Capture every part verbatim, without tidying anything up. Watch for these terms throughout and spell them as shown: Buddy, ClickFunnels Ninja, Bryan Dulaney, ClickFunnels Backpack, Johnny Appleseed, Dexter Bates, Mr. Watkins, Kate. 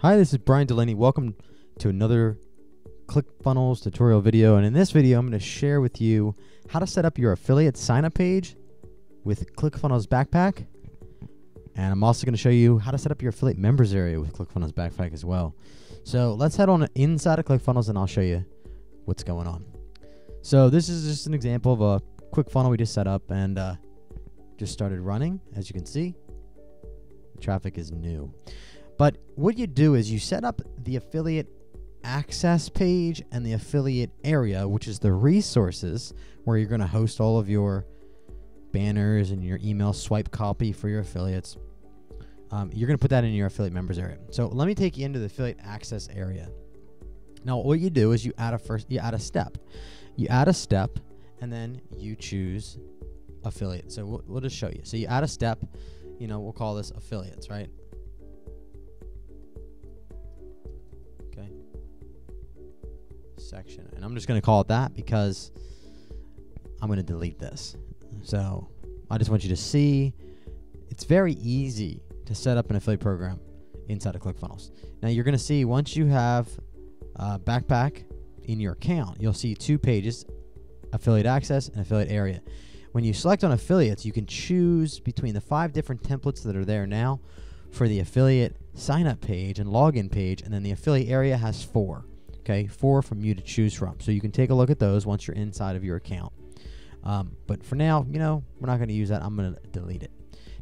Hi, this is Bryan Dulaney. Welcome to another ClickFunnels tutorial video. And in this video, I'm going to share with you how to set up your affiliate sign-up page with ClickFunnels Backpack. And I'm also going to show you how to set up your affiliate members area with ClickFunnels Backpack as well. So let's head on inside of ClickFunnels and I'll show you what's going on. So this is just an example of a quick funnel we just set up and uh, just started running. As you can see, the traffic is new. But what you do is you set up the affiliate access page and the affiliate area, which is the resources where you're going to host all of your banners and your email swipe copy for your affiliates. Um, you're going to put that in your affiliate members area. So let me take you into the affiliate access area. Now, what you do is you add a first, you add a step, you add a step, and then you choose affiliate. So we'll, we'll just show you. So you add a step, you know, we'll call this affiliates, right? Section, and I'm just going to call it that because I'm going to delete this. So I just want you to see it's very easy to set up an affiliate program inside of ClickFunnels. Now you're going to see once you have uh, Backpack in your account, you'll see two pages, affiliate access and affiliate area. When you select on affiliates, you can choose between the five different templates that are there now for the affiliate sign up page and login page, and then the affiliate area has four. Okay, four from you to choose from. So you can take a look at those once you're inside of your account. Um, but for now, you know, we're not going to use that. I'm going to delete it.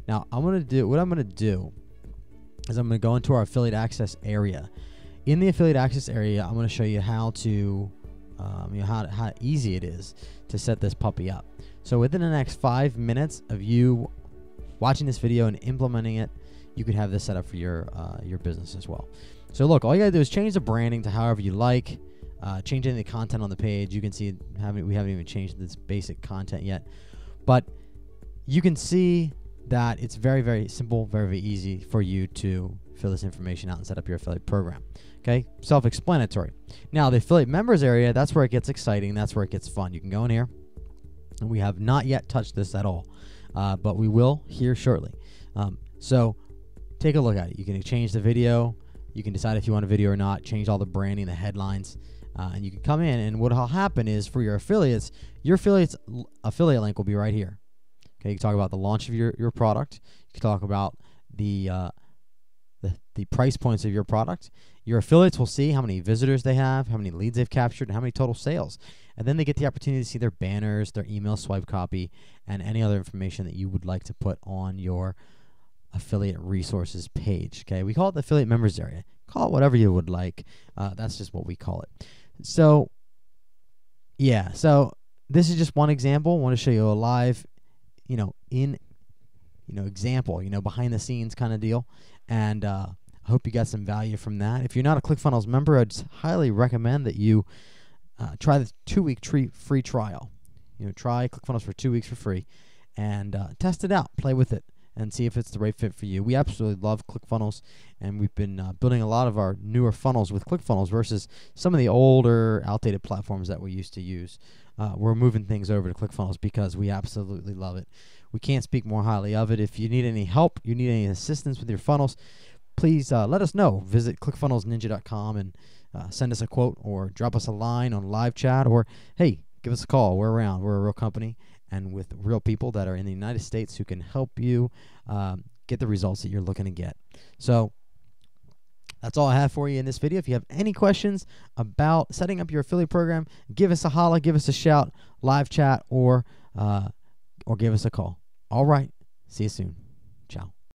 Now, I'm going to do what I'm going to do is I'm going to go into our affiliate access area. In the affiliate access area, I'm going to show you how to, um, you know, how, how easy it is to set this puppy up. So within the next five minutes of you watching this video and implementing it, you could have this set up for your uh, your business as well. So look, all you gotta do is change the branding to however you like, uh, change any of the content on the page. You can see haven't, we haven't even changed this basic content yet, but you can see that it's very, very simple, very, very easy for you to fill this information out and set up your affiliate program. Okay, self-explanatory. Now the affiliate members area, that's where it gets exciting. That's where it gets fun. You can go in here, and we have not yet touched this at all, uh, but we will here shortly. Um, so take a look at it. You can change the video. You can decide if you want a video or not, change all the branding, the headlines, uh, and you can come in, and what will happen is for your affiliates, your affiliates affiliate link will be right here. Okay, you can talk about the launch of your, your product. You can talk about the, uh, the, the price points of your product. Your affiliates will see how many visitors they have, how many leads they've captured, and how many total sales. And then they get the opportunity to see their banners, their email swipe copy, and any other information that you would like to put on your affiliate resources page. Okay, we call it the affiliate members area. Call it whatever you would like. Uh, that's just what we call it. So, yeah. So this is just one example. I want to show you a live, you know, in, you know, example. You know, behind the scenes kind of deal. And uh, I hope you got some value from that. If you're not a ClickFunnels member, I'd highly recommend that you uh, try the two-week free trial. You know, try ClickFunnels for two weeks for free, and uh, test it out. Play with it. And see if it's the right fit for you. We absolutely love ClickFunnels, and we've been uh, building a lot of our newer funnels with ClickFunnels versus some of the older, outdated platforms that we used to use. Uh, we're moving things over to ClickFunnels because we absolutely love it. We can't speak more highly of it. If you need any help, you need any assistance with your funnels, please uh, let us know. Visit click funnels ninja dot com and uh, send us a quote or drop us a line on live chat, or, hey, give us a call. We're around. We're a real company, and with real people that are in the United States who can help you um, get the results that you're looking to get. So that's all I have for you in this video. If you have any questions about setting up your affiliate program, give us a holla, give us a shout, live chat, or, uh, or give us a call. All right. See you soon. Ciao.